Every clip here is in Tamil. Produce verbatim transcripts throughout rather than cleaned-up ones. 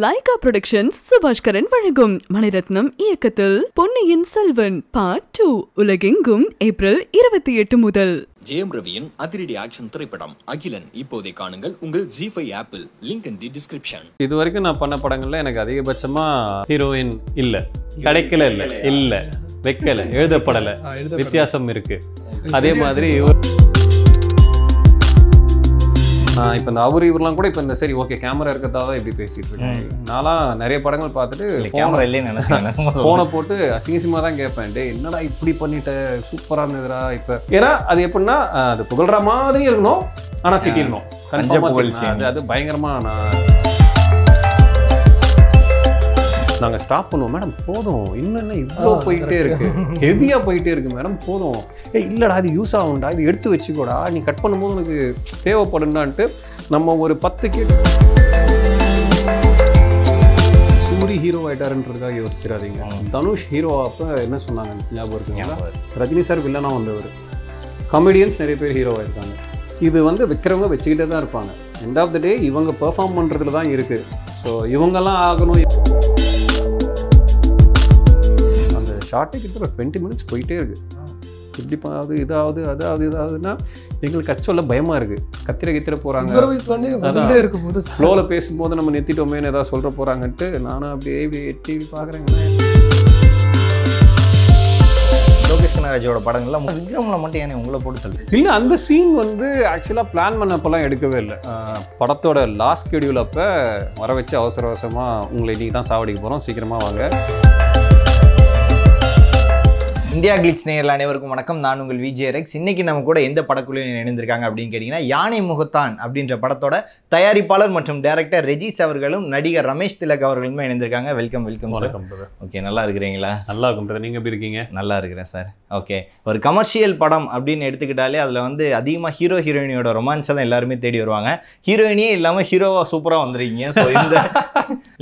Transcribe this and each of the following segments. Laika Productions, Subhashkaran Varagum, Maniratnam, Iyakkathil, Ponniyin Selvan, Part two, Ulagengum, April twenty-eighth முதல். J M. Raviyan, Athiridi Action திரைப்படம், Akhilan, இப்போதே காணுங்கள், உங்கள் Zee five ஆப்பிள், link in the description. இது வரைக்கும் நான் பண்ண படங்கள்ல எனக்கு அதிகபட்சமா ஹீரோயின் இல்ல, கிடைக்கல இல்ல, இல்ல, வைக்கல, எழுதப்படல, வித்தியாசம் இருக்கு. அதே மாதிரி இப்போ இந்த அவரு இவரெல்லாம் கூட இப்போ இந்த சரி ஓகே கேமரா இருக்கிறதாதான் எப்படி பேசிட்டு இருக்கேன் நான்லாம் நிறைய படங்கள் பார்த்துட்டு போனை போட்டு அசிங்கசியமாக தான் கேட்பேன் டே என்னடா இப்படி பண்ணிட்ட சூப்பராக இருந்ததுடா இப்போ ஏன்னா அது எப்படின்னா அது புகழ்ற மாதிரி இருக்கணும் ஆனால் திட்டிடணும் கண்டிப்பாக அது பயங்கரமாக நான் நாங்கள் ஸ்டாப் பண்ணுவோம் மேடம் போதும் இன்னும் இவ்வளோ போயிட்டே இருக்கு ஹெவியாக போயிட்டே இருக்கு மேடம் போதும் ஏ இல்லைடா அது யூஸ் ஆகும்டா இது எடுத்து வச்சுக்கோடா நீ கட் பண்ணும்போது உனக்கு தேவைப்படும்டான்ட்டு நம்ம ஒரு பத்து கேட்டு சூரி ஹீரோ ஆகிட்டாருன்றதுக்காக யோசிச்சிடாதீங்க தனுஷ் ஹீரோ அப்போ என்ன சொன்னாங்க ஞாபகம் இருக்குங்களா ரஜினி சார் வில்லனாக வந்தவர் காமெடியன்ஸ் நிறைய பேர் ஹீரோவாக இருக்காங்க இது வந்து விற்கிறவங்க வச்சுக்கிட்டே தான் இருப்பாங்க எண்ட் ஆஃப் த டே இவங்க பெர்ஃபார்ம் பண்ணுறதுல தான் இருக்குது ஸோ இவங்கெல்லாம் ஆகணும் ஷார்ட்டுக்கு இப்போ டுவெண்ட்டி மினிட்ஸ் போயிட்டே இருக்குது இப்படிப்பாவது இதாவது அதாவது இதாவதுன்னா எங்களுக்கு கட் சொல்ல பயமாக இருக்குது கத்திர கத்திர போகிறாங்க இருக்கும்போது ஸ்லோவில் பேசும்போது நம்ம நிறுத்திட்டோமேன்னு ஏதாவது சொல்கிற போகிறாங்கன்ட்டு நானும் அப்படியே இப்படி டிவி பார்க்குறேங்க லோகேஷ்கனராஜோட படங்கள்லாம் விக்ரம்ல மட்டும் ஏன்னா உங்களை போட்டு இல்லை அந்த சீன் வந்து ஆக்சுவலாக பிளான் பண்ணப்பெல்லாம் எடுக்கவே இல்லை படத்தோட லாஸ்ட் ஷெடியூல் அப்போ வர வச்சு அவசர அவசரமாக உங்களை இன்றைக்கி தான் சாவடிக்க போகிறோம் சீக்கிரமாக வாங்க இந்தியா கிளிட்ஸ் நேயர்கள் அனைவருக்கும் வணக்கம் நான் உங்கள் விஜய் ரெக்ஸ் இன்றைக்கி நம்ம கூட எந்த படக்குழுவில் இணைந்திருக்காங்க அப்படின்னு கேட்டிங்கன்னா யானை முகத்தான் அப்படின்ற படத்தோட தயாரிப்பாளர் மற்றும் டைரக்டர் ரெஜிஸ் அவர்களும் நடிகர் ரமேஷ் திலக் அவர்களுமே இணைந்திருக்காங்க வெல்கம் வெல்கம் வணக்கம் ஓகே நல்லா இருக்கிறீங்களா நல்லா இருக்கும் நீங்கள் எப்படி இருக்கீங்க நல்லா இருக்கிறேன் சார் ஓகே ஒரு கமர்ஷியல் படம் அப்படின்னு எடுத்துக்கிட்டாலே அதில் வந்து அதிகமாக ஹீரோ ஹீரோயினியோட ரொமான்ஸை தான் எல்லாருமே தேடி வருவாங்க ஹீரோயினியே இல்லாமல் ஹீரோவாக சூப்பராக வந்துருக்கீங்க ஸோ இந்த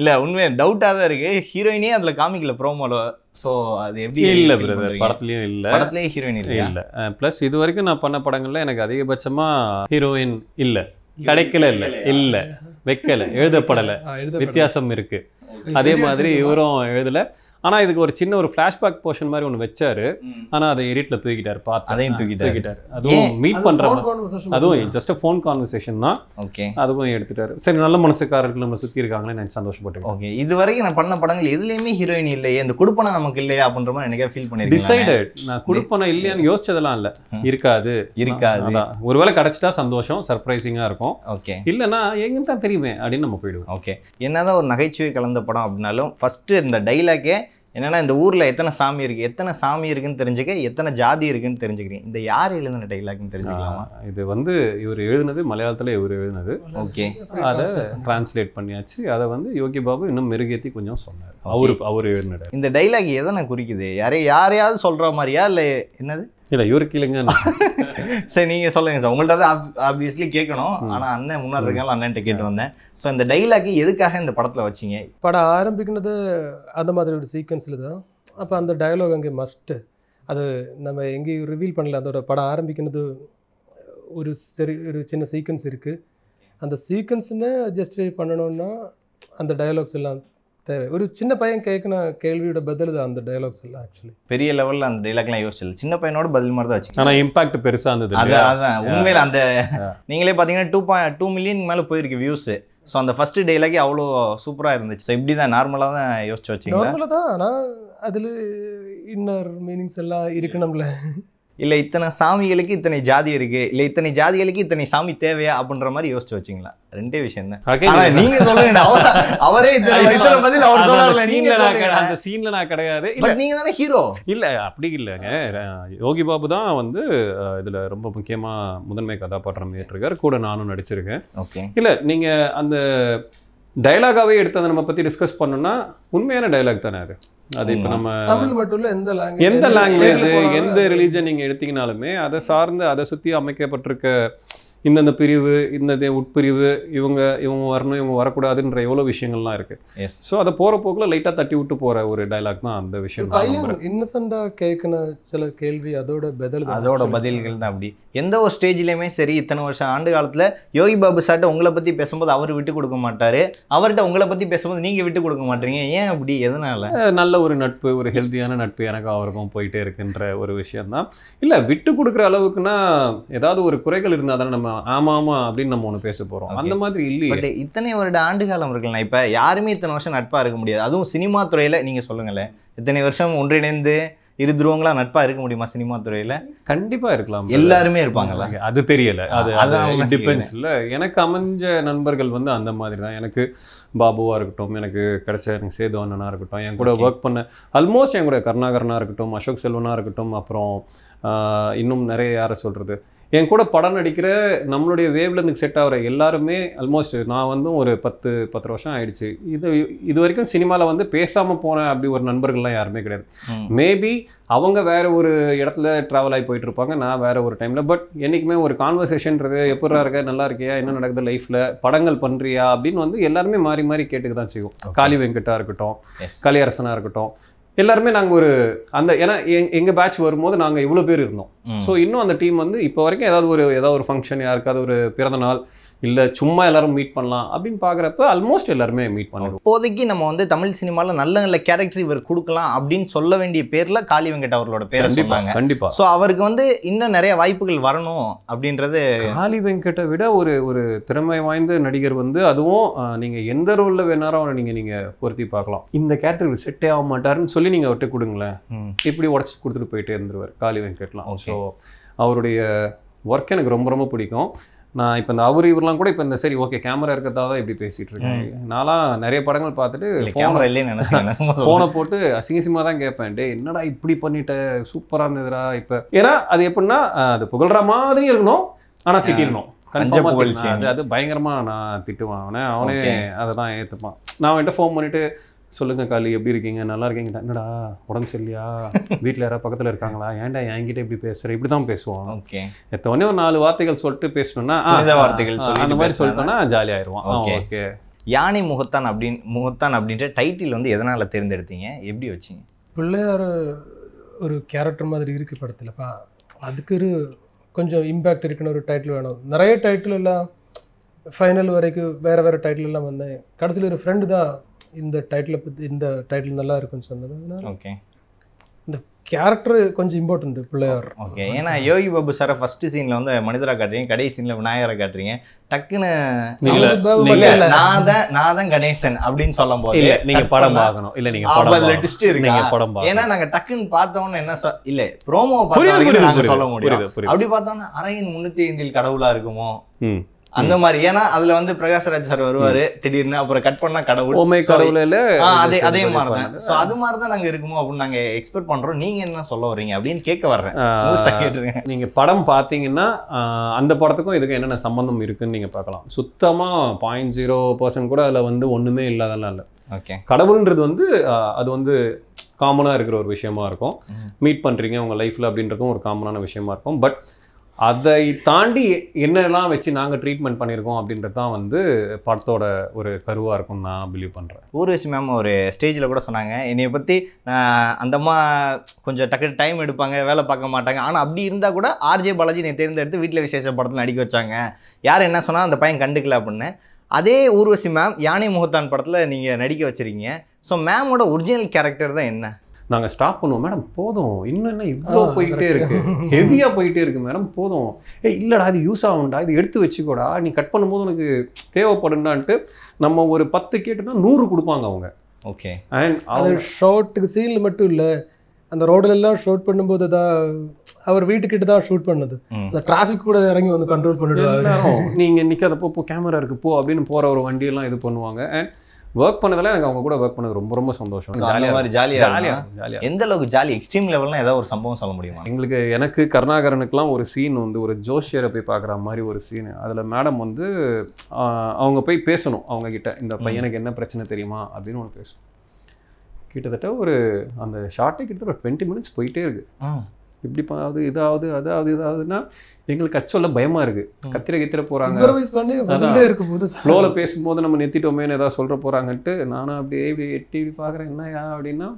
இல்லை உண்மையாக டவுட்டாக தான் இருக்குது ஹீரோயினே அதில் காமிக்கல ப்ரோமோவில் ஸோ அது எப்படி இல்லை படத்துலையும் இல்லை படத்துலேயே ஹீரோயின் இல்லை இல்லை ப்ளஸ் இது வரைக்கும் நான் பண்ண படங்கள்ல எனக்கு அதிகபட்சமாக ஹீரோயின் இல்லை கிடைக்கல இல்லை இல்லை வைக்கலை எழுதப்படலை வித்தியாசம் இருக்குது அதே மாதிரி இவரும் எழுதலை ஆனால் இதுக்கு ஒரு சின்ன ஒரு ஃப்ளாஷ்பேக் போர்ஷன் மாதிரி ஒன்று வச்சாரு ஆனால் அதை எடிட்டில் தூக்கிட்டார் பார்த்து அதையும் தூக்கிட்டு தூக்கிட்டார் அதுவும் மீட் பண்ணுறவங்க அதுவும் ஜஸ்ட் ஃபோன் கான்வர்சேஷன் தான் ஓகே அதுவும் எடுத்துட்டாரு சரி நல்ல மனசுக்காரர்கள் நம்ம சுற்றி இருக்காங்களே நான் சந்தோஷப்பட்டேன் ஓகே இது வரைக்கும் நான் பண்ண படங்கள் எதுலேயுமே ஹீரோயின் இல்லையே இந்த கொடுப்பனை நமக்கு இல்லையா அப்படின்ற மாதிரி எனக்கு ஃபீல் பண்ணி டிசைடட் நான் கொடுப்பனை இல்லையான்னு யோசிச்சதெல்லாம் இல்லை இருக்காது இருக்காது அதான் ஒருவேளை கிடச்சிட்டா சந்தோஷம் சர்ப்ரைசிங்காக இருக்கும் ஓகே இல்லைன்னா எங்கன்னு தான் தெரியுமே அப்படின்னு நம்ம போயிடுவோம் ஓகே என்னதான் ஒரு நகைச்சுவை கலந்த படம் அப்படின்னாலும் ஃபஸ்ட்டு இந்த டைலாக்கே என்னென்னா இந்த ஊரில் எத்தனை சாமி இருக்குது எத்தனை சாமி இருக்குதுன்னு தெரிஞ்சுக்க எத்தனை ஜாதி இருக்குதுன்னு தெரிஞ்சுக்கிறீங்க இந்த யார் எழுதின டைலாக்னு தெரிஞ்சுக்கலாமா இது வந்து இவர் எழுதினது மலையாளத்தில் இவர் எழுதினது ஓகே அதை டிரான்ஸ்லேட் பண்ணியாச்சு அதை வந்து யோகி பாபு இன்னும் மெருகேற்றி கொஞ்சம் சொன்னார் அவரு அவர் எழுதின இந்த டைலாக் எதனை குறிக்குது யாரையும் யாரையாவது சொல்கிற மாதிரியா இல்லை என்னது இல்லை இவருக்கு இல்லைங்க சரி நீங்கள் சொல்லுங்கள் சார் உங்கள்கிட்ட தான் ஆப்வியஸ்லி கேட்கணும் ஆனால் அண்ணன் முன்னாடி இருக்காங்க அண்ணன்ட்ட கேட்டு வந்தேன் ஸோ இந்த டைலாக்கு எதுக்காக இந்த படத்தில் வச்சிங்க படம் ஆரம்பிக்கிறது அந்த மாதிரி ஒரு சீக்வன்ஸில் தான் அப்போ அந்த டைலாக் அங்கே மஸ்ட்டு அது நம்ம எங்கேயும் ரிவீல் பண்ணல அதோட படம் ஆரம்பிக்கிறது ஒரு சரி ஒரு சின்ன சீக்வன்ஸ் இருக்குது அந்த சீக்வன்ஸுன்னு ஜஸ்டிஃபை பண்ணணுன்னா அந்த டைலாக்ஸ் எல்லாம் தேவை ஒரு சின்ன பையன் கேட்கணும் கேள்வியோட பதில் தான் அந்த டைலாக்ஸ் எல்லாம் ஆக்சுவலி பெரிய லெவலில் அந்த டைலாக்லாம் யோசிச்சது சின்ன பையனோட பதில் மாதிரி தான் வச்சு ஆனால் இம்பாக்ட் பெருசாக இருந்தது அதான் அதான் உண்மையில் அந்த நீங்களே பார்த்தீங்கன்னா டூ பாயிண்ட் டூ மில்லியன் மேலே போயிருக்கு வியூஸு ஸோ அந்த ஃபஸ்ட்டு டைலாக்கே அவ்வளோ சூப்பராக இருந்துச்சு ஸோ இப்படி தான் நார்மலாக தான் யோசிச்சு வச்சு நார்மலாக தான் ஆனால் அதில் இன்னொரு மீனிங்ஸ் எல்லாம் இருக்கணும்ல இல்லை இத்தனை சாமிகளுக்கு இத்தனை ஜாதி இருக்குது இல்லை இத்தனை ஜாதிகளுக்கு இத்தனை சாமி தேவையா அப்படின்ற மாதிரி யோசிச்சு வச்சிங்களா ரெண்டே விஷயம் தான் நீங்கள் சொல்லுங்க அவரே இத்தனை பதில் அவர் சொன்னார்ல நீங்கள் அந்த சீனில் நான் கிடையாது இல்லை நீங்கள் தானே ஹீரோ இல்லை அப்படி இல்லைங்க யோகி பாபு தான் வந்து இதில் ரொம்ப முக்கியமாக முதன்மை கதாபாத்திரம் ஏற்றிருக்காரு கூட நானும் நடிச்சிருக்கேன் ஓகே இல்லை நீங்கள் அந்த டைலாகாகவே எடுத்து அதை நம்ம பற்றி டிஸ்கஸ் பண்ணோம்னா உண்மையான டைலாக் தானே அது அது இப்போ நம்ம தமிழ் மட்டும் இல்லை எந்த லாங்குவேஜ் எந்த லாங்குவேஜ் எந்த ரிலீஜன் நீங்கள் எடுத்தீங்கனாலுமே அதை சார்ந்து அதை சுற்றி அமைக்கப்பட்டிருக்க இந்தந்த பிரிவு இந்த உட்பிரிவு இவங்க இவங்க வரணும் இவங்க வரக்கூடாதுன்ற எவ்வளோ விஷயங்கள்லாம் இருக்குது. ஸோ அதை போகிற போக்கில் லைட்டாக தட்டி விட்டு போகிற ஒரு டைலாக் தான் அந்த விஷயம். இன்னசெண்டாக கேட்குன சில கேள்வி அதோட பதில் அதோட பதில்கள் தான். அப்படி எந்த ஒரு ஸ்டேஜ்லேயுமே சரி, இத்தனை வருஷம் ஆண்டு காலத்தில் யோகி பாபு சார்ட்ட உங்களை பற்றி பேசும்போது அவர் விட்டு கொடுக்க மாட்டார், அவர்கிட்ட உங்களை பற்றி பேசும்போது நீங்கள் விட்டு கொடுக்க மாட்டீங்க, ஏன் அப்படி, எதனால்? நல்ல ஒரு நட்பு, ஒரு ஹெல்த்தியான நட்பு எனக்கும் அவருக்கும் போயிட்டே இருக்குன்ற ஒரு விஷயந்தான். இல்லை விட்டு கொடுக்குற அளவுக்குன்னா ஏதாவது ஒரு குறைகள் இருந்தால் தானே நம்ம ஆமா ஆமா அப்படின்னு நம்ம ஒன்று பேச போகிறோம். அந்த மாதிரி இல்லையே. பட் இத்தனை வருட ஆண்டு காலம் இருக்குல்ல, இப்போ யாருமே இத்தனை வருஷம் நட்பாக இருக்க முடியாது, அதுவும் சினிமா துறையில். நீங்கள் சொல்லுங்களேன், இத்தனை வருஷம் ஒன்றிணைந்து இரு துருவங்களா நட்பா இருக்க முடியுமா சினிமா துறையில? கண்டிப்பா இருக்கலாம், எல்லாருமே இருப்பாங்களா? அது தெரியல, அது அது டிபெண்ட்ஸ். இல்லை எனக்கு அமைஞ்ச நண்பர்கள் வந்து அந்த மாதிரி தான். எனக்கு பாபுவா இருக்கட்டும், எனக்கு கிடைச்ச எனக்கு சேது அண்ணனா இருக்கட்டும், என் கூட ஒர்க் பண்ண ஆல்மோஸ்ட் என் கூட கருணாகரனா இருக்கட்டும், அசோக் செல்வனா இருக்கட்டும், அப்புறம் இன்னும் நிறைய யாரை சொல்றது, என் கூட படம் நடிக்கிற நம்மளுடைய வேவ்லேருந்து செட் ஆகிற எல்லாருமே ஆல்மோஸ்ட் நான் வந்து ஒரு பத்து பத்து வருஷம் ஆயிடுச்சு. இது இது வரைக்கும் சினிமாவில் வந்து பேசாமல் போனேன் அப்படி ஒரு நண்பர்கள்லாம் யாருமே கிடையாது. மேபி அவங்க வேறு ஒரு இடத்துல ட்ராவல் ஆகி போயிட்டுருப்பாங்க, நான் வேறு ஒரு டைமில். பட் என்றைக்குமே ஒரு கான்வர்சேஷன்றது எப்படா இருக்க, நல்லா இருக்கியா, என்ன நடக்குது லைஃப்பில், படங்கள் பண்ணுறியா அப்படின்னு வந்து எல்லாருமே மாறி மாறி கேட்டுக்க தான் செய்வோம். காளி வெங்கட்டாக இருக்கட்டும், கலியரசனாக இருக்கட்டும், எல்லாருமே நாங்கள் ஒரு அந்த ஏன்னா எங்கள் பேட்ச் வரும்போது நாங்கள் இவ்வளோ பேர் இருந்தோம். ஸோ இன்னும் அந்த டீம் வந்து இப்போ வரைக்கும் ஏதாவது ஒரு ஏதாவது ஒரு ஃபங்க்ஷன், யாருக்காவது ஒரு பிறந்த நாள், இல்லை சும்மா எல்லாரும் மீட் பண்ணலாம் அப்படின்னு பார்க்குறப்ப ஆல்மோஸ்ட் எல்லாருமே மீட் பண்ணுவோம். இப்போதைக்கு நம்ம வந்து தமிழ் சினிமாவில் நல்ல நல்ல கேரக்டர் இவர் கொடுக்கலாம் அப்படின்னு சொல்ல வேண்டிய பேரில் காளி வெங்கட் அவர்களோட பேரை சொல்லுவாங்க. கண்டிப்பாக. ஸோ அவருக்கு வந்து இன்னும் நிறைய வாய்ப்புகள் வரணும் அப்படின்றது. காளி வெங்கட்டை விட ஒரு ஒரு திறமை வாய்ந்த நடிகர் வந்து, அதுவும் நீங்கள் எந்த ரோலில் வேணாலும் அவனை நீங்கள் நீங்கள் பொருத்தி பார்க்கலாம். இந்த கேரக்டர் செட்டே ஆக மாட்டாருன்னு சொல்லி நீங்கள் அவர்கிட்ட கொடுங்களேன், இப்படி உடச்சி கொடுத்துட்டு போயிட்டே இருந்துருவார் காளி வெங்கட்லாம். ஸோ அவருடைய ஒர்க் எனக்கு ரொம்ப ரொம்ப பிடிக்கும். நான் இப்போ இந்த அவரு இவரெலாம் கூட இப்போ இந்த சரி ஓகே கேமரா இருக்கிறதா தான் இப்படி பேசிகிட்டு இருக்கேன். நான்லாம் நிறைய படங்கள் பார்த்துட்டு கேமரா இல்லைன்னு நினைச்சேன், ஃபோனை போட்டு அசிங்கசிங்கமாக தான் கேட்பேன், டே என்னடா இப்படி பண்ணிட்ட, சூப்பராக இருந்ததுடா இப்போ. ஏன்னா அது எப்படின்னா அது புகழ்கிற மாதிரி இருக்கணும், ஆனால் திட்டிடணும். கண்டிப்பாக அது பயங்கரமாக நான் திட்டுவான் அவனை, அவனே அதை தான் ஏற்றுப்பான். நான் அவன்கிட்ட ஃபோன் பண்ணிவிட்டு சொல்லுங்க காளி எப்படி இருக்கீங்க, நல்லா இருக்கீங்கடா, என்னடா உடம்பு சரியா, வீட்டில் யாராவது பக்கத்தில் இருக்காங்களா, ஏன்டா என்கிட்ட இப்படி பேசுகிற, இப்படி தான் பேசுவான். ஓகே. எத்தோடனே ஒரு நாலு வார்த்தைகள் சொல்லிட்டு பேசணும்னா வார்த்தைகள் சொல்லி அந்த மாதிரி சொல்லிட்டோன்னா ஜாலியாகிடுவான். ஓகே. யானை முகத்தான் அப்படின் முகத்தான் அப்படின்ற டைட்டில் வந்து எதனால் தேர்ந்தெடுத்தீங்க, எப்படி வச்சிங்க? பிள்ளையார ஒரு கேரக்டர் மாதிரி இருக்கு படத்துலப்பா, அதுக்கு ஒரு கொஞ்சம் இம்பேக்ட் இருக்குன்னு ஒரு டைட்டில் வேணும். நிறைய டைட்டில் எல்லாம் ஃபைனல் வரைக்கும் வேறு வேறு டைட்டில் எல்லாம் வந்தேன். கடைசியில் ஒரு ஃப்ரெண்டு தான் இந்த டைட்டிலை பற்றி இந்த டைட்டில் நல்லா இருக்குன்னு சொன்னது. ஓகே. இந்த கேரக்டர் கொஞ்சம் இம்பார்ட்டன்ட் பிள்ளையார். ஓகே. ஏன்னா யோகி பாபு சாரை ஃபஸ்ட்டு சீனில் வந்து மனிதராக காட்டுறீங்க, கடைசி சீனில் விநாயகரை காட்டுறீங்க, டக்குன்னு நான் தான் நான் தான் கணேசன் அப்படின்னு சொல்லும் போது நீங்கள் படம் பார்க்கணும் இல்லை, நீங்கள் படம் ஏன்னா நாங்கள் டக்குன்னு பார்த்தோன்னு என்ன சொ இல்லை ப்ரோமோ பார்த்தோம் நாங்கள் சொல்ல முடியாது. அப்படி பார்த்தோன்னா அரையின் முந்நூற்றி ஐந்தில் கடவுளாக இருக்குமோ அந்த மாதிரி. ஏன்னா அதுல வந்து பிரகாஷ் ராஜ் சார் வருவாரு திடீர்னு, அப்புறம் கட் பண்ணா கடவுள் அதே அதே மாதிரிதான். சோ அது மாதிரிதான் நாங்க இருக்குமோ அப்படின்னு நாங்க எக்ஸ்பெக்ட் பண்றோம். நீங்க என்ன சொல்ல வரீங்க அப்படின்னு கேட்க வர்றேன். நீங்க படம் பாத்தீங்கன்னா அந்த படத்துக்கும் இதுக்கு என்னென்ன சம்பந்தம் இருக்குன்னு நீங்க பார்க்கலாம். சுத்தமா பாயிண்ட் ஜீரோ பர்சன்ட் கூட அதுல வந்து ஒண்ணுமே இல்லாதெல்லாம் இல்லை. ஓகே. கடவுள்ன்றது வந்து அது வந்து காமனா இருக்கிற ஒரு விஷயமா இருக்கும், மீட் பண்றீங்க உங்க லைஃப்ல அப்படின்றதும் ஒரு காமனான விஷயமா இருக்கும். பட் அதை தாண்டி என்னெல்லாம் வச்சு நாங்கள் ட்ரீட்மெண்ட் பண்ணியிருக்கோம் அப்படின்றது தான் வந்து படத்தோட ஒரு கருவாக இருக்கும் நான் பிலீவ் பண்ணுறேன். ஊர்வசி மேம் ஒரு ஸ்டேஜில் கூட சொன்னாங்க என்னையை பற்றி, அந்தம்மா கொஞ்சம் டக்கு டைம் எடுப்பாங்க, வேலை பார்க்க மாட்டாங்க, ஆனால் அப்படி இருந்தால் கூட ஆர்ஜே பாலாஜி என்னை தேர்ந்தெடுத்து வீட்டில் விசேஷ படத்தில் நடிக்க வச்சாங்க, யார் என்ன சொன்னால் அந்த பையன் கண்டுக்கல அப்படின்னு. அதே ஊர்வசி மேம் யானை முகத்தான் படத்தில் நீங்கள் நடிக்க வச்சுருக்கீங்க. ஸோ மேமோட ஒரிஜினல் கேரக்டர் தான் என்ன? நாங்கள் ஸ்டாப் பண்ணுவோம், மேடம் போதும், இன்னும் என்ன இவ்வளோ போயிட்டே இருக்கு, ஹெவியாக போயிட்டே இருக்கு மேடம் போதும், ஏ இல்லைடா அது யூஸ் ஆகும்டா, இது எடுத்து வச்சுக்கோடா, நீ கட் பண்ணும்போது உனக்கு தேவைப்படும்டான்ட்டு நம்ம ஒரு பத்து கேட்டோம்னா நூறு கொடுப்பாங்க அவங்க. ஓகே. அண்ட் அது ஷார்ட்டுக்கு சீனில் மட்டும் இல்லை, அந்த ரோடுலெல்லாம் ஷூட் பண்ணும்போது தான் அவர் வீட்டுக்கிட்ட தான் ஷூட் பண்ணது, அந்த டிராஃபிக் கூட இறங்கி வந்து கண்ட்ரோல் பண்ணிவிடுவாங்க, நீங்கள் நிற்காதப்போ போ கேமரா இருக்குது போ அப்படின்னு போகிற ஒரு வண்டியெல்லாம் இது பண்ணுவாங்க. அண்ட் ஒர்க் பண்ணதில் எனக்கு அவங்க கூட ஒர்க் பண்ணது ரொம்ப ரொம்ப சந்தோஷம். ஜாலியாக ஜாலியாக ஜாலியாக ஜாலியாக எந்த அளவுக்கு ஜாலி, எக்ஸ்ட்ரீம் லெவல்லாம் ஏதாவது ஒரு சம்பவம் சொல்ல முடியுமா எங்களுக்கு? எனக்கு கருணாகரனுக்குலாம் ஒரு சீன் வந்து ஒரு ஜோஷியரை போய் பார்க்குற மாதிரி ஒரு சீனு, அதில் மேடம் வந்து அவங்க போய் பேசணும் அவங்கக்கிட்ட, இந்த பையனுக்கு என்ன பிரச்சனை தெரியுமா அப்படின்னு ஒன்று பேசணும். கிட்டத்தட்ட ஒரு அந்த ஷார்ட்டே கிட்டத்தட்ட ஒரு டுவெண்ட்டி மினிட்ஸ் போயிட்டே இருக்குது. இப்படி பாவது இதாவது அதாவது இதாவதுன்னா எங்களுக்கு கச்சொல்ல பயமா இருக்கு. கத்திர கத்திர போறாங்க ஸ்லோல பேசும்போது நம்ம நெத்திட்டோமேன்னு ஏதாவது சொல்ற போறாங்கன்ட்டு நானும் அப்படியே இப்படி எட்டி இப்படி பார்க்குறேன். என்ன யா அப்படின்னா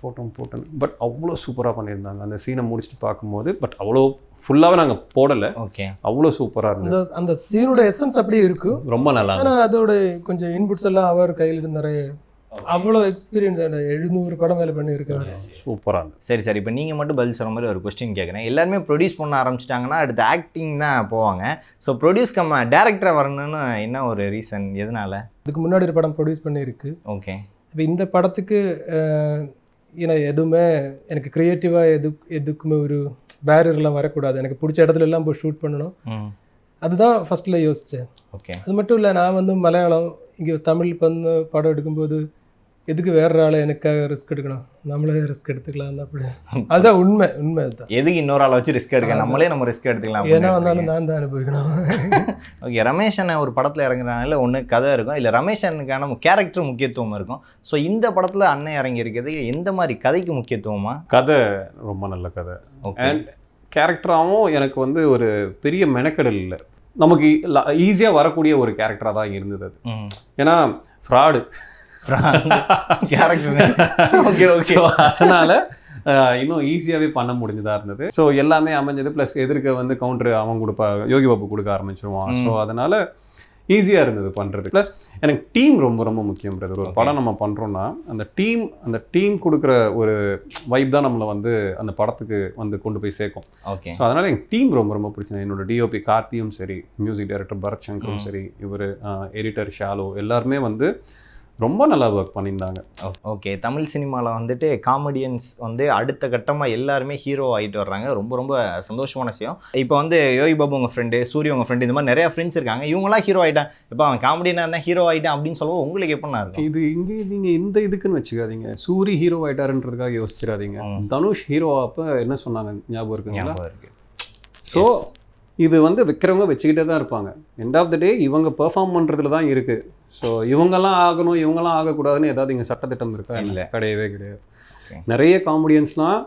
போட்டோம் போட்டோம் பட் அவ்வளோ சூப்பராக பண்ணியிருந்தாங்க அந்த சீனை முடிச்சுட்டு பார்க்கும்போது. பட் அவ்வளோ ஃபுல்லாகவே நாங்கள் போடலை, ஓகே அவ்வளோ சூப்பராக இருந்தது. அந்த சீனோட எசன்ஸ் அப்படியே இருக்கும், ரொம்ப நல்லா. ஆனால் அதோட கொஞ்சம் இன்புட்ஸ் எல்லாம் அவர் கையில் இருந்தார். அவ்வளோ எக்ஸ்பீரியன்ஸ் ஆன எழுநூறு படம் வேலை பண்ணியிருக்காங்க, சூப்பராக இருந்தது. சரி சரி, இப்போ நீங்கள் மட்டும் பதில் சொன்ன மாதிரி ஒரு கொஸ்டின் கேட்குறேன். எல்லாருமே ப்ரொடியூஸ் பண்ண ஆரம்பிச்சிட்டாங்கன்னா அடுத்து ஆக்டிங் தான் போவாங்க. ஸோ ப்ரொடியூஸ் கம்ம டேரக்டராக வரணும்னு என்ன ஒரு ரீசன், எதனால்? இதுக்கு முன்னாடி ஒரு படம் ப்ரொடியூஸ் பண்ணியிருக்கு, ஓகே. இப்போ இந்த படத்துக்கு ஏன்னா எதுவுமே எனக்கு க்ரியேட்டிவாக எது எதுக்குமே ஒரு பேரியர்லாம் வரக்கூடாது, எனக்கு பிடிச்ச இடத்துலலாம் போய் ஷூட் பண்ணணும், அதுதான் ஃபஸ்ட்டில் யோசித்தேன். ஓகே, அது மட்டும் இல்லை, நான் வந்து மலையாளம் இங்கே தமிழ் வந்து படம் எடுக்கும்போது எதுக்கு வேற ஆள் எனக்காக ரிஸ்க் எடுக்கணும், நம்மளே ரிஸ்க் எடுத்துக்கலாம். அப்படி அதுதான் உண்மை, உண்மை அதுதான். எதுக்கு இன்னொரு ஆளை வச்சு ரிஸ்க் எடுக்கலாம், நம்மளே நம்ம ரிஸ்க் எடுத்துக்கலாம், ஏன்னா வந்தாலும் நான் தான் அனுபவிக்கணும். ஓகே, ரமேஷன் ஒரு படத்தில் இறங்குறதுனால ஒன்று கதை இருக்கும், இல்லை ரமேஷனுக்கான கேரக்டர் முக்கியத்துவம் இருக்கும். ஸோ இந்த படத்தில் அண்ணன் இறங்கி இருக்கிறது எந்த மாதிரி கதைக்கு முக்கியத்துவமா? கதை ரொம்ப நல்ல கதை, அண்ட் கேரக்டராகவும் எனக்கு வந்து ஒரு பெரிய மெனக்கடல் இல்லை, நமக்கு ஈஸியாக வரக்கூடிய ஒரு கேரக்டராக தான் இருந்தது அது. ஏன்னா ஃப்ராடு அதனால இன்னும் ஈஸியாகவே பண்ண முடிஞ்சதா இருந்தது. ஸோ எல்லாமே அமைஞ்சது, ப்ளஸ் எதிர்க்க வந்து கவுண்டர் அவன் கொடுப்பா, யோகி பாபு கொடுக்க ஆரம்பிச்சிருவான். ஸோ அதனால ஈஸியாக இருந்தது பண்ணுறது. ப்ளஸ் எனக்கு டீம் ரொம்ப ரொம்ப முக்கியம்ன்றது, ஒரு படம் நம்ம பண்ணுறோன்னா அந்த டீம் அந்த டீம் கொடுக்குற ஒரு வைப் தான் நம்மளை வந்து அந்த படத்துக்கு வந்து கொண்டு போய் சேர்க்கும். ஓகே, ஸோ அதனால் எனக்கு டீம் ரொம்ப ரொம்ப பிடிச்சது. என்னோட டிஓபி கார்த்தியும் சரி, மியூசிக் டைரக்டர் பரத் சங்கரும் சரி, இவர் எடிட்டர் ஷாலோ எல்லாருமே வந்து ரொம்ப நல்லா ஒர்க் பண்ணியிருந்தாங்க. ஓகே, தமிழ் சினிமாவில் வந்துட்டு காமெடியன்ஸ் வந்து அடுத்த கட்டமாக எல்லாருமே ஹீரோ ஆகிட்டு வர்றாங்க, ரொம்ப ரொம்ப சந்தோஷமான விஷயம். இப்போ வந்து யோகி பாபு உங்கள் ஃப்ரெண்டு, சூரிய உங்கள் ஃப்ரெண்டு, இந்த மாதிரி நிறையா ஃப்ரெண்ட்ஸ் இருக்காங்க, இவங்களாம் ஹீரோ ஆகிட்டான். இப்போ அவன் காமெடினா இருந்தால் ஹீரோ ஆகிட்டான் அப்படின்னு சொல்லுவோம். உங்களுக்கு எப்படின்னா இருக்கும் இது? இங்கே நீங்கள் இந்த இதுக்குன்னு வச்சுக்காதீங்க, சூரி ஹீரோ ஆகிட்டாருன்றதுக்காக யோசிச்சிடாதீங்க. தனுஷ் ஹீரோ அப்போ என்ன சொன்னாங்க ஞாபகம் இருக்குங்களா? ஸோ இது வந்து விற்கிறவங்க வச்சுக்கிட்டே தான் இருப்பாங்க. எண்ட் ஆஃப் த டே இவங்க பெர்ஃபார்ம் பண்ணுறதுல தான் இருக்குது. ஸோ இவங்கெல்லாம் ஆகணும் இவங்கெல்லாம் ஆகக்கூடாதுன்னு ஏதாவது இங்கே சட்டத்திட்டம் இருக்கா? இல்லை, கிடையவே கிடையாது. நிறைய காமெடியன்ஸ்லாம்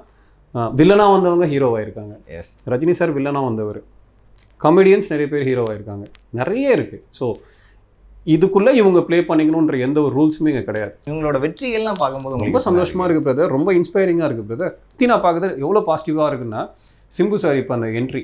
வில்லனாக வந்தவங்க ஹீரோவாக இருக்காங்க. எஸ், ரஜினி சார் வில்லனாக வந்தவர். காமெடியன்ஸ் நிறைய பேர் ஹீரோவாக இருக்காங்க, நிறைய இருக்குது. ஸோ இதுக்குள்ளே இவங்க ப்ளே பண்ணிக்கணுன்ற எந்த ஒரு ரூல்ஸுமே இங்கே கிடையாது. இவங்களோட வெற்றிகள்லாம் பார்க்கும்போது ரொம்ப சந்தோஷமாக இருக்குது பிரதர், ரொம்ப இன்ஸ்பைரிங்காக இருக்குது பிரதர். பற்றி நான் பார்க்குறது எவ்வளோ பாசிட்டிவாக இருக்குன்னா, சிம்பு சார் இப்போ அந்த என்ட்ரி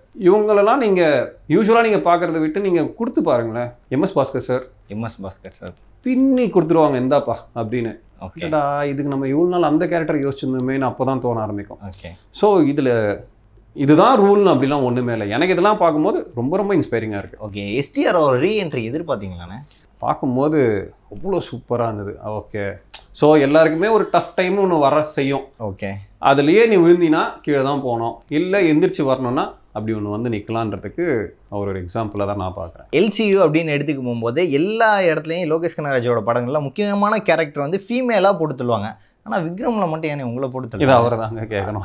இவங்களெல்லாம் நீங்கள் யூஸ்வலாக நீங்கள் பார்க்குறத விட்டு நீங்கள் கொடுத்து பாருங்களேன். M S Bhaskar sir, M S Bhaskar sir பின்னி கொடுத்துருவாங்க, இந்தாப்பா அப்படின்னு. ஓகேடா, இதுக்கு நம்ம இவ்வளோ நாள் அந்த கேரக்டர் யோசிச்சிருந்தோமேன்னு அப்போ தான் தோண ஆரம்பிக்கும். ஓகே, ஸோ இதில் இதுதான் ரூல்னு அப்படிலாம் ஒன்றுமே இல்லை. எனக்கு இதெல்லாம் பார்க்கும்போது ரொம்ப ரொம்ப இன்ஸ்பைரிங்காக இருக்குது. ஓகே, எஸ்டிஆர் ரீஎன்ட்ரி எதிர்பார்த்தீங்களாண்ணே? பார்க்கும்போது அவ்வளோ சூப்பராக இருந்தது. ஓகே, ஸோ எல்லாருக்குமே ஒரு டஃப் டைம்னு ஒன்று வர செய்யும். ஓகே, அதுலேயே நீ விழுந்தினா கீழே தான் போகணும், இல்லை எந்திரிச்சு வரணும்னா அப்படி ஒன்று வந்து நிற்கலான்றதுக்கு அவர் ஒரு எக்ஸாம்பிளாக தான் நான் பார்க்குறேன். எல்சியு அப்படின்னு எடுத்துக்கு போகும்போது எல்லா இடத்துலையும் லோகேஷ் கனகராஜோட படங்களில் முக்கியமான கேரக்டர் வந்து ஃபீமேலாக போட்டுத்துள்ளுவாங்க. ஆனால் விக்ரமில் மட்டும் ஏன்னா உங்களை போட்டு இது அவரை தாங்க கேட்கணும்.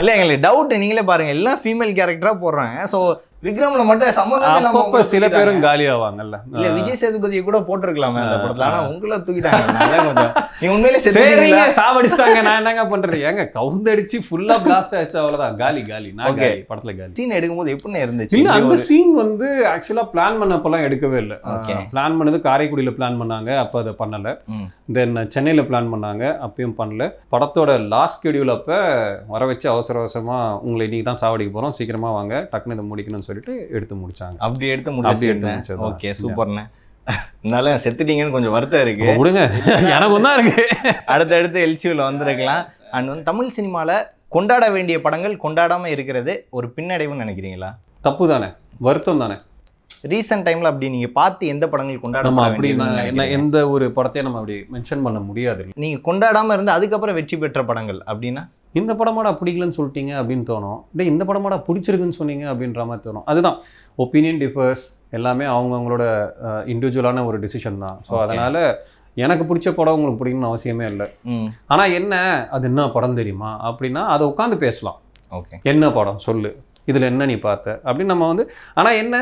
இல்லை, எங்களுக்கு டவுட்டு, நீங்களே பாருங்கள் எல்லாம் ஃபீமேல் கேரக்டராக போடுறாங்க. ஸோ விக்ரம்ல மட்டும் சம்மந்தம் சில பேரும் காலி ஆவாங்கல்ல. இல்ல, விஜய் சேதுபதியை கூட போட்டிருக்கலாமே அந்த படத்துல, ஆனா உங்களை தூக்கிட்டாங்க, சாவடிச்சிட்டாங்க. நான் என்னங்க பண்றது, ஏங்க கவுந்தடிச்சு ஃபுல்லா பிளாஸ்ட் ஆச்சு, அவ்வளவுதான். காலி காலி நான் படத்துல காலி. சீன் எடுக்கும்போது எப்படி இருந்துச்சு? இல்ல, அந்த சீன் வந்து ஆக்சுவலா பிளான் பண்ணப்பெல்லாம் எடுக்கவே இல்லை. பிளான் பண்ணது காரைக்குடியில பிளான் பண்ணாங்க, அப்ப அதை பண்ணல. தென் சென்னையில பிளான் பண்ணாங்க, அப்பயும் பண்ணல. படத்தோட லாஸ்ட் ஷெட்யூல் அப்ப வர வச்சு அவசர அவசரமா உங்களை இன்னைக்கு தான் சாவடிக்க போறோம், சீக்கிரமா வாங்க, டக்குன்னு இதை முடிக்கணும் சொல்லிட்டு எடுத்து முடிச்சாங்க. அப்படி எடுத்து முடிச்சு. ஓகே, சூப்பர்ண்ணே. அதனால செத்துட்டீங்கன்னு கொஞ்சம் வருத்தம் இருக்கு, விடுங்க, எனக்கு தான் இருக்கு. அடுத்தடுத்து எல்சியூல வந்திருக்கலாம். அண்ட் வந்து தமிழ் சினிமால கொண்டாட வேண்டிய படங்கள் கொண்டாடாம இருக்கிறது ஒரு பின்னடைவுன்னு நினைக்கிறீங்களா? தப்பு தானே, வருத்தம் தானே. ரீசன்ட் டைம்ல அப்படி நீங்க பார்த்து எந்த படங்கள் கொண்டாடாம அப்படின்னா எந்த ஒரு படத்தையும் நம்ம அப்படி மென்ஷன் பண்ண முடியாது. நீங்க கொண்டாடாம இருந்து அதுக்கப்புறம் வெற்றி பெற்ற படங்கள் அப்படின்னா இந்த படமாடா பிடிக்கலன்னு சொல்லிட்டீங்க அப்படின்னு தோணும், இல்லை இந்த படமாடா பிடிச்சிருக்குன்னு சொன்னீங்க அப்படின்ற மாதிரி தோணும். அதுதான் ஒப்பீனியன் டிஃபர்ஸ், எல்லாமே அவங்கவுங்களோட இண்டிவிஜுவலான ஒரு டிசிஷன் தான். ஸோ அதனால் எனக்கு பிடிச்ச படம் உங்களுக்கு பிடிக்கணும்னு அவசியமே இல்லை. ஆனால் என்ன அது என்ன படம் தெரியுமா அப்படின்னா அதை உட்காந்து பேசலாம். ஓகே, என்ன படம் சொல்லு, இதில் என்ன நீ பார்த்த அப்படின்னு நம்ம வந்து. ஆனால் என்ன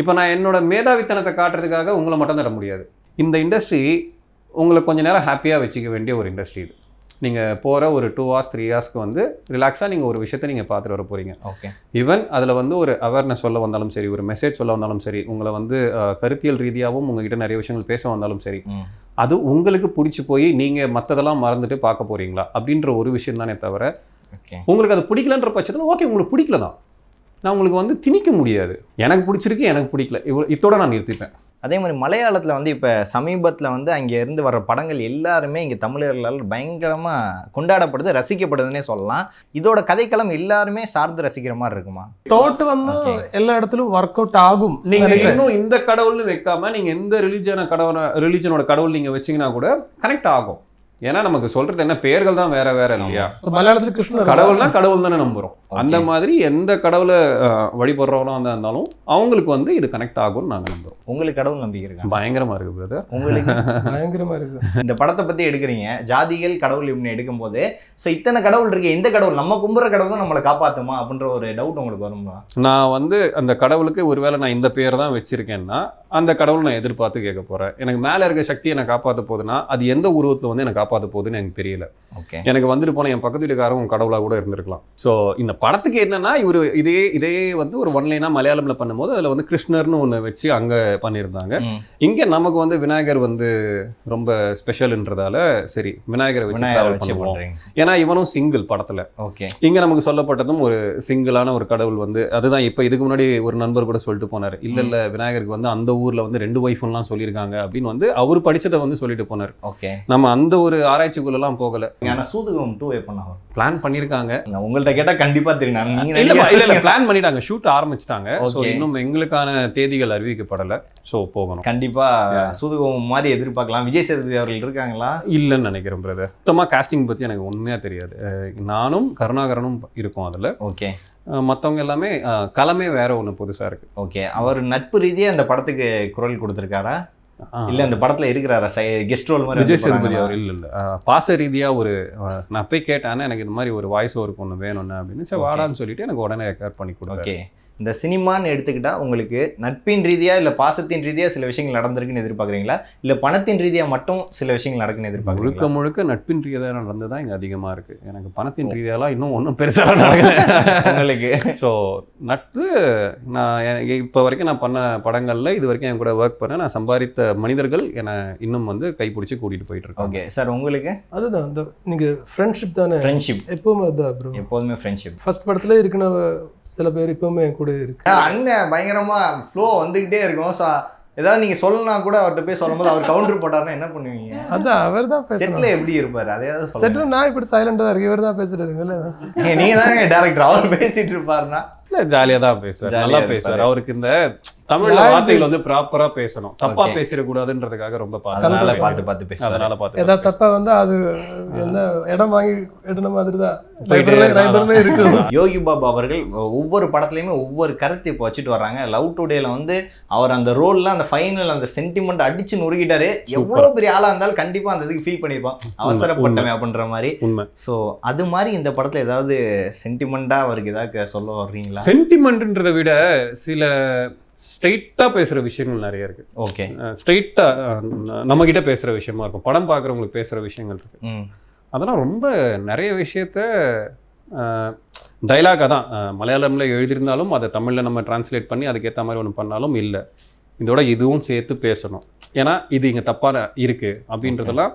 இப்போ நான் என்னோட மேதாவித்தனத்தை காட்டுறதுக்காக உங்களை மட்டும் தர முடியாது. இந்த இண்டஸ்ட்ரி உங்களை கொஞ்சம் நேரம் ஹாப்பியாக வச்சுக்க வேண்டிய ஒரு இண்டஸ்ட்ரி இது. நீங்கள் போகிற ஒரு டூ ஹார்ஸ் த்ரீ ஹார்ஸ்க்கு வந்து ரிலாக்ஸாக நீங்கள் ஒரு விஷயத்தை நீங்கள் பார்த்துட்டு வர போகிறீங்க. ஓகே, ஈவன் அதில் வந்து ஒரு அவேர்னஸ் சொல்ல வந்தாலும் சரி, ஒரு மெசேஜ் சொல்ல வந்தாலும் சரி, உங்களை வந்து கருத்தியல் ரீதியாகவும் உங்ககிட்ட நிறைய விஷயங்கள் பேச வந்தாலும் சரி, அது உங்களுக்கு பிடிச்சி போய் நீங்கள் மற்றதெல்லாம் மறந்துட்டு பார்க்க போகிறீங்களா அப்படின்ற ஒரு விஷயம் தானே தவிர, உங்களுக்கு அது பிடிக்கலன்ற பட்சத்தில் ஓகே உங்களுக்கு பிடிக்கல தான், நான் உங்களுக்கு வந்து திணிக்க முடியாது. எனக்கு பிடிச்சிருக்கு, எனக்கு பிடிக்கல, இவ்வளோ இதோட நான் நிறுத்திப்பேன். அதே மாதிரி மலையாளத்தில் வந்து இப்போ சமீபத்தில் வந்து அங்கே இருந்து வர படங்கள் எல்லாருமே இங்கே தமிழர்களால் பயங்கரமாக கொண்டாடப்படுது, ரசிக்கப்படுதுன்னே சொல்லலாம். இதோட கதைக்களம் எல்லாருமே சார்ந்து ரசிக்கிற மாதிரி இருக்குமா? தோட்டு வந்து எல்லா இடத்துலையும் ஒர்க் அவுட் ஆகும். நீங்கள் இன்னும் இந்த கடவுள்னு வைக்காமல் நீங்கள் எந்த ரிலீஜியன கடவுளை ரிலீஜனோட கடவுள் நீங்கள் வச்சிங்கன்னா கூட கனெக்ட் ஆகும். ஏன்னா நமக்கு சொல்றது என்ன, பெயர்கள் தான் வேற வேற இல்லையா? மலையாளத்துல கிருஷ்ணன் கடவுள்னா கடவுள் தானே நம்புறோம். அந்த மாதிரி எந்த கடவுளை வழிபடுறவங்களும் வந்து இருந்தாலும் அவங்களுக்கு வந்து இது கனெக்ட் ஆகும் நாங்க நம்புறோம். உங்களுக்கு கடவுள் நம்பிக்கை இருக்கு, பயங்கரமா இருக்கு பிரதர், உங்களுக்கு பயங்கரமா இருக்கு. இந்த படத்தை பத்தி எடுக்கிறீங்க, ஜாதிகள் கடவுள் இப்படி எடுக்கும் போது ஸோ இத்தனை கடவுள் இருக்கு, எந்த கடவுள் நம்ம கும்புற கடவுள் தான் நம்மளை காப்பாத்துமா அப்படின்ற ஒரு டவுட் உங்களுக்கு வரும்னா? நான் வந்து அந்த கடவுளுக்கு ஒருவேளை நான் இந்த பேர் தான் வச்சிருக்கேன்னா அந்த கடவுள் நான் எதிர்பார்த்து கேட்க போறேன். எனக்கு மேல இருக்க சக்தி என்னை காப்பாற்ற போகுதுன்னா அது எந்த உருவத்துல வந்து எனக்கு காப்பாற்ற போகுதுன்னு எனக்கு தெரியல. எனக்கு வந்துட்டு போன என் பக்கத்து வீட்டுக்காரன் கடவுளா கூட இருந்திருக்கலாம். ஸோ இந்த படத்துக்கு என்னன்னா இவர் இதே இதே வந்து ஒரு ஒன் லைனா மலையாளம்ல பண்ணும்போது அதுல வந்து கிருஷ்ணர்னு ஒன்று வச்சு அங்க பண்ணியிருந்தாங்க. இங்க நமக்கு வந்து விநாயகர் வந்து ரொம்ப ஸ்பெஷல்ன்றதால சரி விநாயகரை வச்சு பண்றோம். ஏன்னா இவனும் சிங்கிள் படத்துல. இங்க நமக்கு சொல்லப்பட்டதும் ஒரு சிங்கிளான ஒரு கடவுள் வந்து அதுதான். இப்ப இதுக்கு முன்னாடி ஒரு நண்பர் கூட சொல்லிட்டு போனார், இல்ல இல்ல விநாயகருக்கு வந்து அந்த ஊர்ல வந்து ரெண்டு வைஃப்லாம் சொல்லியிருக்காங்க அப்படின்னு வந்து அவர் படிச்சதை வந்து சொல்லிட்டு போனார். நம்ம அந்த ஒரு ஆராய்ச்சிக்குள்ள எல்லாம் போகல. ஆனா சூது கவம் டூ பண்ணாங்க, பிளான் பண்ணிருக்காங்க. உங்கள்ட்ட கேட்டா கண்டிப்பா தெரியும், பிளான் பண்ணிட்டாங்க, ஷூட் ஆரம்பிச்சிட்டாங்க. இன்னும் எங்களுக்கான தேதிகள் அறிவிக்கப்படல. சோ போகணும் கண்டிப்பா. சூது கவம் மாதிரி எதிர்பார்க்கலாம். விஜய் சேதுபதி அவர்கள் இருக்காங்களா இல்லன்னு நினைக்கிறேன் பிரதர். சுத்தமா காஸ்டிங் பத்தி எனக்கு உண்மையா தெரியாது. நானும் கருணாகரனும் இருக்கும் அதுல. ஓகே, மற்றவங்க எல்லாமே கலமே வேற ஒன்று புதுசாக இருக்கு. ஓகே, அவர் நட்பு ரீதியாக அந்த படத்துக்கு குரல் கொடுத்துருக்காரா? இல்லை அந்த படத்தில் இருக்கிறாரா கெஸ்ட் ரோல் மாதிரி விஜய் சேதுபதி அவர்? இல்லை இல்லை பாச ரீதியாக ஒரு நான் போய் கேட்டானே எனக்கு இந்த மாதிரி ஒரு வாய்ஸ் ஒர்க் ஒன்று வேணும்னு அப்படின்னு. சரி வாடான்னு சொல்லிட்டு எனக்கு உடனே ரெக்கார்ட் பண்ணி கொடுத்தாரு. ஓகே, இந்த சினிமான்னு எடுத்துக்கிட்டால் உங்களுக்கு நட்பின் ரீதியாக இல்லை பாசத்தின் ரீதியாக சில விஷயங்கள் நடந்திருக்குன்னு எதிர்பார்க்குறீங்களா, இல்லை பணத்தின் ரீதியாக மட்டும் சில விஷயங்கள் நடக்குன்னு எதிர்பார்க்குறீங்க? முழுக்க முழுக்க நட்பின் ரீதியாக நடந்து தான் இங்கே அதிகமாக இருக்குது. எனக்கு பணத்தின் ரீதியாலாம் இன்னும் ஒன்றும் பெருசாக நடக்கலை உங்களுக்கு. ஸோ நட்பு நான் எனக்கு இப்போ வரைக்கும் நான் பண்ண படங்களில் இது வரைக்கும் என் கூட ஒர்க் பண்ண நான் சம்பாதித்த மனிதர்கள் என்னை இன்னும் வந்து கைப்பிடிச்சி கூட்டிகிட்டு போயிட்டு இருக்கேன். ஓகே சார், உங்களுக்கு அதுதான் இந்த நீங்கள் ஃப்ரெண்ட்ஷிப் தானே? ஃப்ரெண்ட்ஷிப் எப்போவுமே அதுதான் ப்ரோ, எப்போதுமே ஃப்ரெண்ட்ஷிப் ஃபஸ்ட் படத்தில் இருக்குன்னு சில பேர் இப்பவுமே கூட இருக்கு. அண்ணன் பயங்கரமா ஃப்ளோ வந்துகிட்டே இருக்கும். ஸோ ஏதாவது நீங்க சொல்லணும்னா கூட அவர்கிட்ட போய் சொல்லும் போது அவர் கவுண்டர் போட்டாருன்னா என்ன பண்ணுவீங்க? அதான் அவர் தான் செட்ல எப்படி இருப்பாரு அதையாவது சொல்லுங்க. செட்ல நான் இப்படி சைலண்டா இருக்கு, இவர் தான் பேசிட்டு இருக்குல்ல. நீங்க தாங்க டைரக்டர், அவர் பேசிட்டு இருப்பாருன்னா இல்லை ஜாலியா தான் பேசுவார், நல்லா பேசுவார். அவருக்கு இந்த தமிழ் வார்த்தைகள் வந்து ப்ராப்பரா பேசணும், தப்பா பேசிடக்கூடாதுன்றதுக்காக ரொம்ப பார்த்து பார்த்து பார்த்து பேச. அதனால பார்த்து ஏதாவது தப்பா வந்து அது என்ன இடம் வாங்கி எடுன மாதிரி தான் இருக்கு. யோகி பாபு அவர்கள் ஒவ்வொரு படத்துலையுமே ஒவ்வொரு கருத்தை இப்போ வச்சுட்டு வர்றாங்க. லவ் டுடேல வந்து அவர் அந்த ரோல்ல அந்த ஃபைனல் அந்த சென்டிமெண்ட் அடிச்சு நொறுக்கிட்டாரு. எவ்வளவு பெரிய ஆளா இருந்தாலும் கண்டிப்பா அந்த இதுக்கு ஃபீல் பண்ணிருப்பான், அவசரப்பட்டவன் அப்படின்ற மாதிரி. ஸோ அது மாதிரி இந்த படத்துல ஏதாவது சென்டிமெண்டா அவருக்கு ஏதாவது சொல்ல வர்றீங்களா? சென்டிமெண்ட்ன்றதை விட சில ஸ்ட்ரெயிட்டாக பேசுகிற விஷயங்கள் நிறைய இருக்குது. ஓகே, ஸ்ட்ரெயிட்டாக நம்மக்கிட்ட பேசுகிற விஷயமா இருக்கும், படம் பார்க்குறவங்களுக்கு பேசுகிற விஷயங்கள் இருக்குது. அதெல்லாம் ரொம்ப நிறைய விஷயத்த டைலாக தான் மலையாளமில் எழுதியிருந்தாலும் அதை தமிழில் நம்ம டிரான்ஸ்லேட் பண்ணி அதுக்கேற்ற மாதிரி ஒன்று பண்ணாலும் இல்லை இதோட இதுவும் சேர்த்து பேசணும். ஏன்னா இது இங்கே தப்பாக இருக்குது அப்படின்றதெல்லாம்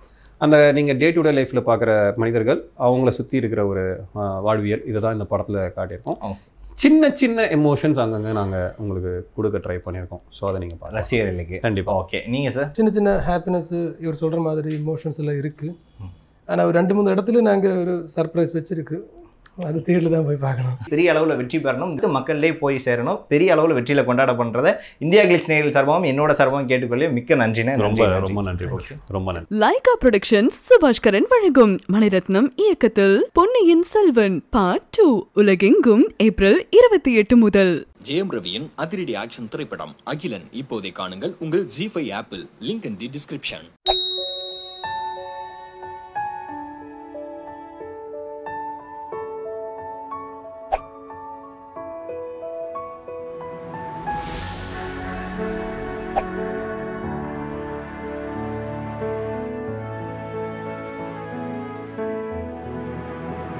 அந்த நீங்கள் டே டு டே லைஃப்பில் பார்க்குற மனிதர்கள் அவங்கள சுற்றி இருக்கிற ஒரு வாழ்வியல் இதை தான் இந்த படத்தில் காட்டியிருக்கோம். சின்ன சின்ன எமோஷன்ஸ் அங்கங்க நாங்கள் உங்களுக்கு கொடுக்க ட்ரை பண்ணியிருக்கோம். ஸோ அதை நீங்கள் பார்த்து ரசிகர்களுக்கு கண்டிப்பாக. ஓகே, நீங்கள் சார் சின்ன சின்ன ஹாப்பினஸ்ஸு இவர் சொல்கிற மாதிரி இமோஷன்ஸ் எல்லாம் இருக்குது. ஆனால் ஒரு ரெண்டு மூணு இடத்துல நாங்கள் ஒரு சர்ப்ரைஸ் வச்சுருக்கு, அது தேர்டில் தான் போய் பார்க்கணும். பெரிய அளவில் வெற்றி பெறணும், இது மக்கள்லேயே போய் சேரணும், பெரிய அளவில் வெற்றியில் கொண்டாட பண்ணுறதை இந்தியா கிளிட்ஸ் நேயர்கள் சார்பாகவும் என்னோட சார்பாகவும் கேட்டுக்கொள்ளே. மிக்க நன்றினே, ரொம்ப ரொம்ப நன்றி. ஓகே, ரொம்ப நன்றி. லைகா ப்ரொடக்ஷன்ஸ் சுபாஷ்கரன் வழங்கும் மணிரத்னம் இயக்கத்தில் பொன்னியின் செல்வன் பார்ட் டூ உலகெங்கும் ஏப்ரல் இருபத்தி எட்டு முதல். ஜே எம் ரவியின் அதிரடி ஆக்ஷன் திரைப்படம் அகிலன் இப்போதை காணுங்கள் உங்கள் ஜீ ஃபைவ் ஆப்பிள். Link in the description.